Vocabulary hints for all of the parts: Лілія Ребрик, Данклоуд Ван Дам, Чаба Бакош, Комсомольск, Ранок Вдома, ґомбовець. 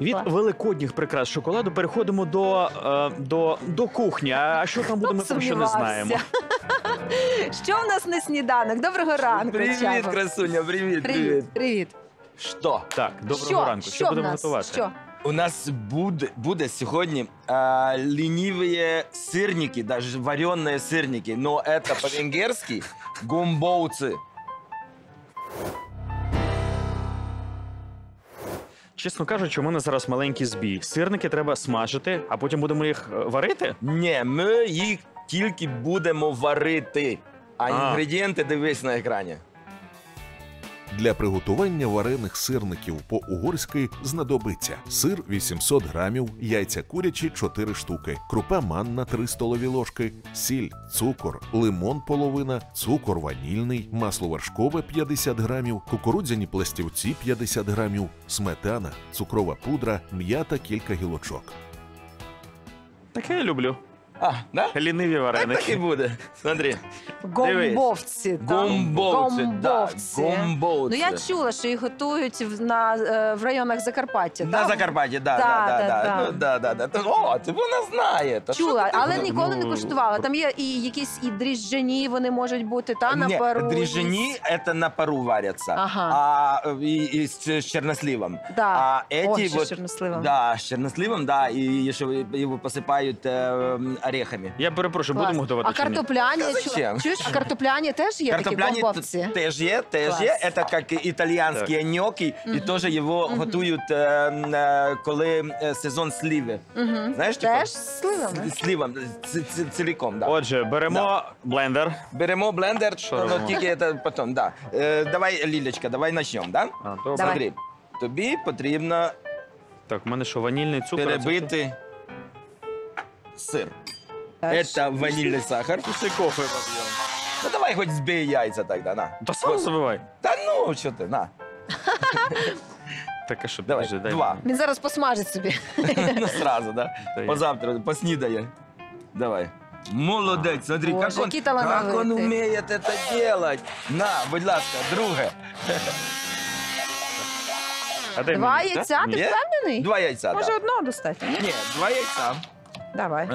Від великодніх прикрас шоколаду переходимо до кухні. А що там буде, ми про що не знаємо. Що в нас на сніданок? Доброго ранку. Привіт, красуня, привіт. Привіт. Що? Так, доброго ранку. Що будемо готувати? У нас буде сьогодні ліниві сирники, навіть варені сирники, але це по-венгерськи ґомбовці. Чесно кажучи, у мене зараз маленький збій. Сирники треба смажити, а потім будемо їх варити? Ні, ми їх тільки будемо варити, а інгредієнти дивись на екрані. Для приготування варених сирників по-угорськи знадобиться сир 800 грамів, яйця курячі 4 штуки, крупа манна 3 столові ложки, сіль, цукор, лимон половина, цукор ванільний, масло вершкове 50 грамів, кукурудзяні пластівці 50 грамів, сметана, цукрова пудра, м'ята кілька гілочок. Таке я люблю. А, да? Ліниві вареники. Так і буде. Смотри. Ґомбовці. Ґомбовці, да. Ґомбовці. Ну, я чула, що їх готують в районах Закарпаття, так? На Закарпатті, так. О, ти вона знає. Чула, але ніколи не куштувала. Там є і якісь і дрижжині, вони можуть бути, та, на пару. Ні, дрижжині – це на пару варяться. І з чорносливом. Так, о, ще з чорносливом. Так, з чорносливом, так, і його посипають орехами. Я перепрошую, будемо готувати чи ні? А картопляні? Чуєш, а картопляні теж є такі ґомбовці? Картопляні теж є, теж є. Це як італіянські ньоки, і теж його готують, коли сезон сливи. Теж з сливами? З сливами, цілком, так. Отже, беремо блендер. Беремо блендер, тільки це потім, так. Давай, Лілечка, давай почнемо, так? Добре. Тобі потрібно... Так, в мене що, ванільний цукор? Перебити... сыр. Это ванильный сахар. Пусти кофе попьем. Ну давай хоть сбей яйца тогда, на. Да сам забывай. Да ну, что ты, на. Так, а что, давай, два. Мне зараз посмажет себе. Ну сразу, да? Позавтра, поснидая. Давай. Молодец, смотри, как он умеет это делать. На, будь ласка, друге. Два яйца, ты впевнений? Два яйца, да. Может, одного достать? Нет, два яйца. Давай.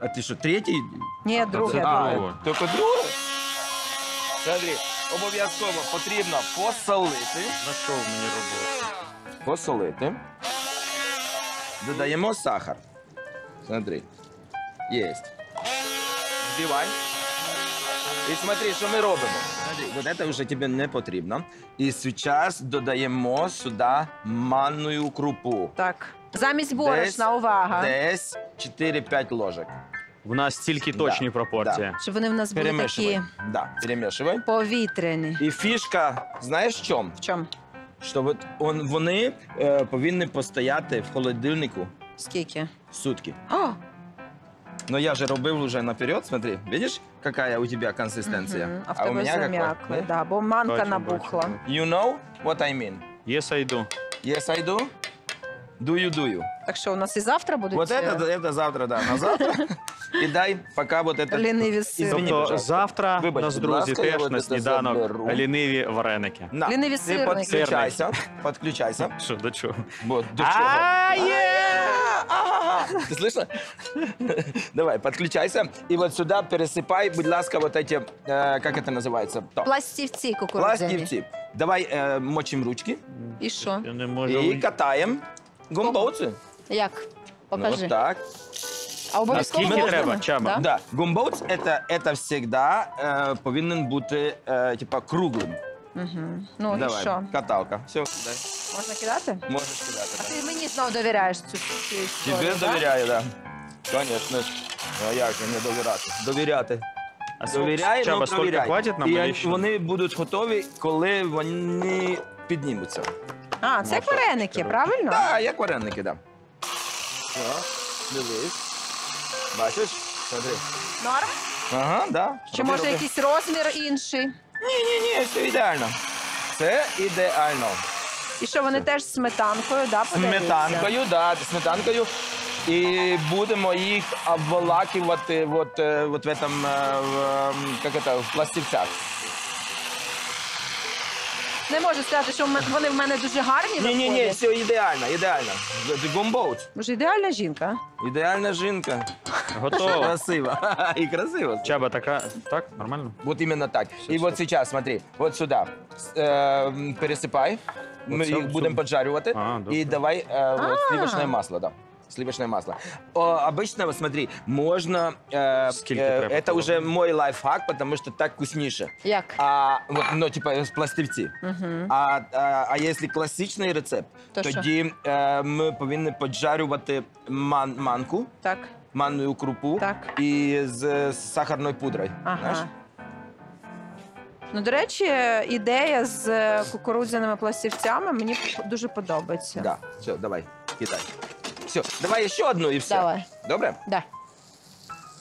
А ты что, третий? Нет, другой. Только другой? Смотри, обов'язково потрібно посолити. На що в мені робити? Посолити. Додаємо сахар. Смотри. Єсть. Збивай. І смотри, що ми робимо. Вот это вже тебе не потрібно. І зараз додаємо сюди манну крупу. Так. Замість борошна, увага. Десь 4-5 ложок. У нас тільки точні пропорції. Щоб вони в нас були такі... Перемішуй. Повітряні. І фішка, знаєш в чому? В чому? Що вони повинні постояти в холодильнику. Скільки? Сутки. О! Но я же робив уже наперед, смотри, видишь, какая у тебя консистенция? А у меня какая? Да, бо манка набухла. You know what I mean? Yes, I do. Yes, I do? Дую-дую. Так что, у нас и завтра будут? Вот это завтра, да, на завтра. И дай пока вот это... Ліниві сирники. Тобто завтра у нас, друзі, теж на сніданок ліниві вареники. Ліниві сирники. Подключайся, подключайся. Що, до чого? До чого? Ты слышно? Давай, подключайся. И вот сюда пересыпай, будь ласка, вот эти, как это называется? Пластівці кукурудзяні. Пластівці. Давай мочим ручки. И что? И катаем. Ґомбовці. Як? Покажи. Вот так. А обов'язково можна? Да. Ґомбовець – это всегда повинен бути, типа, круглим. Ну, і що? Каталка. Все, дай. Можна кидати? Можеш кидати. А ти мені знову довіряєш цю історію, так? Тебе довіряю, так. Звісно. А як же не довіряти? Довіряти. Довіряй, ну довіряй. І вони будуть готові, коли вони піднімуться. А, це як вареники, правильно? Так, як вареники, так. Дивись. Бачиш? Смотри. Норм? Ага, так. Чи може якийсь розмір інший? Ні-ні-ні, все ідеально. Це ідеально. І що, вони теж з сметанкою, так, подаються? Сметанкою, так, сметанкою. І будемо їх обволакувати от в цьому, як це, в пластівцях. Не можу сказати, що вони в мене дуже гарні. Ні, все ідеально, ідеально. Ґомбовець. Боже, ідеальна жінка. Ідеальна жінка. Готово. Красиво. І красиво. Чаба така, так, нормально? Вот именно так. И вот сейчас, смотри, вот сюда пересыпай. Мы их будем поджаривать. И давай сливочное масло, да. Сливочное масло. Обычно, вот смотри, можно... это уже мой лайфхак, потому что так вкуснейше. Як? Вот, ну, типа, пластивці. Угу. А если классичный рецепт, то тоді ми повинні поджарювати манку, так. Манную крупу так. І з сахарною пудрою. Ага. Знаєш? Ну, до речі, ідея з кукурудзяними пластівцями мені дуже подобається. Да. Все, давай, кидай. Все, давай еще одну и все. Давай. Добро? Да.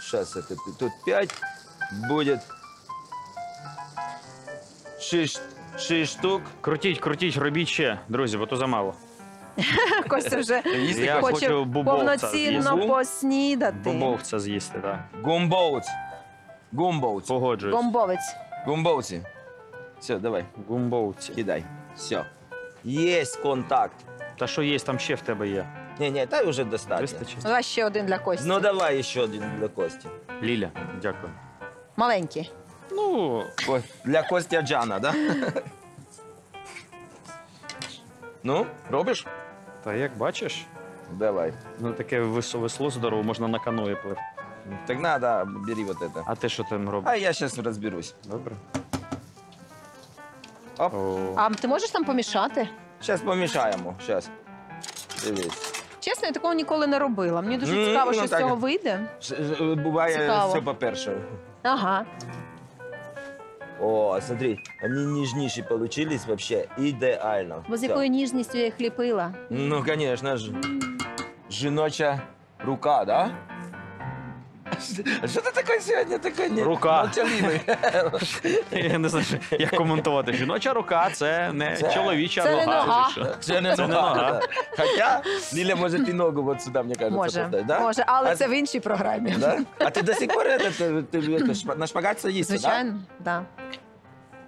Сейчас это тут 5 будет. 6 штук. Крутить, робіть ще, друзі, бо то замало. Костя вже хоче повноцінно поснідати. Бубовця з'їсти, так. Ґомбовець. Погоджуюсь. Ґомбовець. Все, давай. Ґомбовець. Кидай. Все. Есть контакт. Та що є, там ще в тебе є. Ні, та вже достатньо. Давай ще один для Кості. Ну, давай ще один для Кості. Ліля, дякую. Маленький. Ну, для Костя Джана, да? Ну, робиш? Та як бачиш. Давай. Ну, таке весло здорово, можна на каної плив. Так треба, бери вот это. А ти що там робиш? А я зараз розберусь. Добре. Оп. А ти можеш там помішати? Зараз помішаємо, зараз. Дивись. Чесно, я такого ніколи не робила. Мені дуже цікаво, що з цього вийде. Буває все по-перше. Ага. О, смотри, вони ніжніші вийшли, взагалі ідеально. Бо з якою ніжністю я їх ліпила. Ну, звісно ж. Жіноча рука, так? Що ти такий сьогодні такий? Рука. Я не знаю, як коментувати. Жіноча рука – це не чоловіча нога. Це не нога. Хоча Ліля може і ногу от сюди, мені кажеться. Може, але це в іншій програмі. А ти до сих пор на шпагат це їсти, так? Звичайно, так.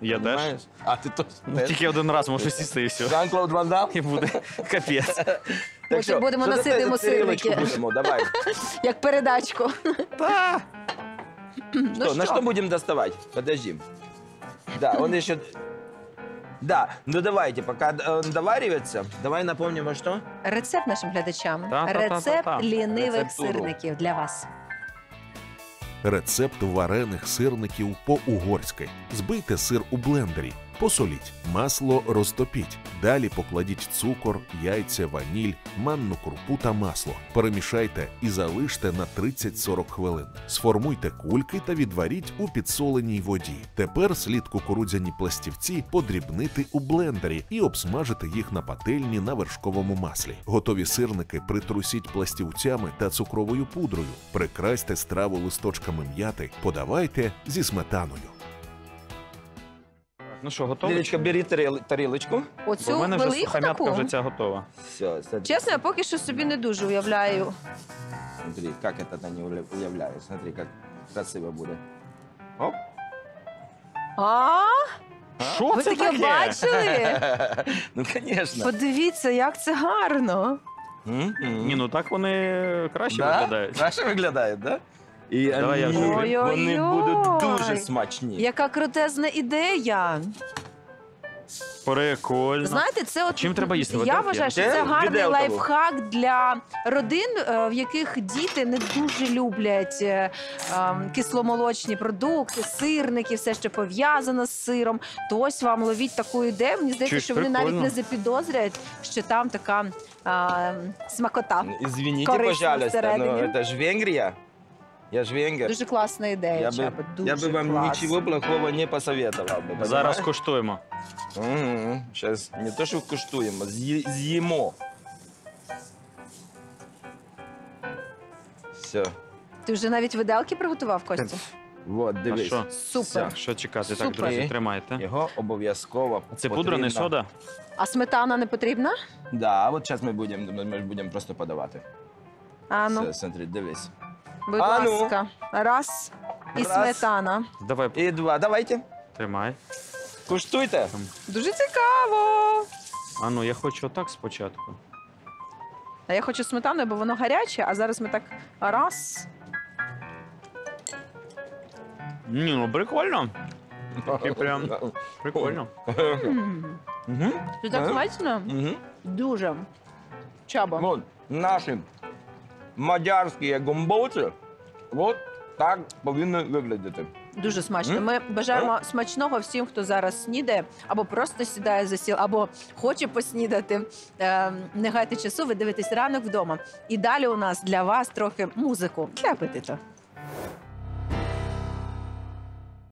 Я теж. А ти теж? Тільки один раз можу сісти і все. Данклоуд Ван Дам? І буде капець. Потім будемо носити йому сирники. Як передачку. Так. На що будемо доставати? Подожди. Так, він ще... Да, ну давайте, пока он доваривается, давай напомним, а что? Рецепт нашим глядачам. Рецепт лінивих сирників для вас. Рецепт варених сирників по-угорськи. Збийте сир у блендері, посоліть, масло розтопіть. Далі покладіть цукор, яйця, ваніль, манну крупу та масло. Перемішайте і залиште на 30-40 хвилин. Сформуйте кульки та відваріть у підсоленій воді. Тепер слід кукурудзяні пластівці подрібнити у блендері і обсмажити їх на пательні на вершковому маслі. Готові сирники притрусіть пластівцями та цукровою пудрою. Прикрасьте страву листочками м'яти. Подавайте зі сметаною. Ну що, готово? Лілечка, бери тарілочку. Оцю велику таку? У мене вже ця готова. Чесно, я поки що собі не дуже уявляю. Смотри, як я це не уявляю. Смотри, як красиво буде. Оп. А? Що це таке? Ви таке бачили? Ну, звісно. Подивіться, як це гарно. Ні, ну так вони краще виглядають. Краще виглядають, так? І вони будуть дуже смачні. Яка крутезна ідея. Прикольно. Знаєте, це от... Я вважаю, що це гарний лайфхак для родин, в яких діти не дуже люблять кисломолочні продукти, сирники, все, що пов'язано з сиром. То ось вам ловіть таку ідею. Мені здається, що вони навіть не запідозрюють, що там така смакота. Извините, пожалуйста, но це ж Венгрія. Я ж венгер. Дуже класна ідея, Чаба, дуже класна. Я би вам нічого плохого не посоветував. Зараз куштуємо. Зараз не те, що куштуємо, з'їмо. Все. Ти вже навіть виделки приготував, Костя? Вот, дивись. Супер. Що чекати? Так, друзі, тримайте. Його обов'язково потрібно. Це пудра, не сода? А сметана не потрібна? Так, от зараз ми будемо просто подавати. А ну. Все, смотри, дивись. Будь ласка. Раз. І сметана. І два. Давайте. Тримай. Куштуйте. Дуже цікаво. А ну, я хочу отак спочатку. А я хочу сметаною, бо воно гаряче, а зараз ми так раз. Ні, ну прикольно. Такий прям прикольно. Це так смачно? Дуже. Чаба. Вот, наші мадярські ґомбовці, от так повинні виглядати. Дуже смачно. Ми бажаємо смачного всім, хто зараз снідає, або просто сідає за стіл, або хоче поснідати. Не гайте часу, ви дивитесь «Ранок вдома». І далі у нас для вас трохи музику. Для апетиту.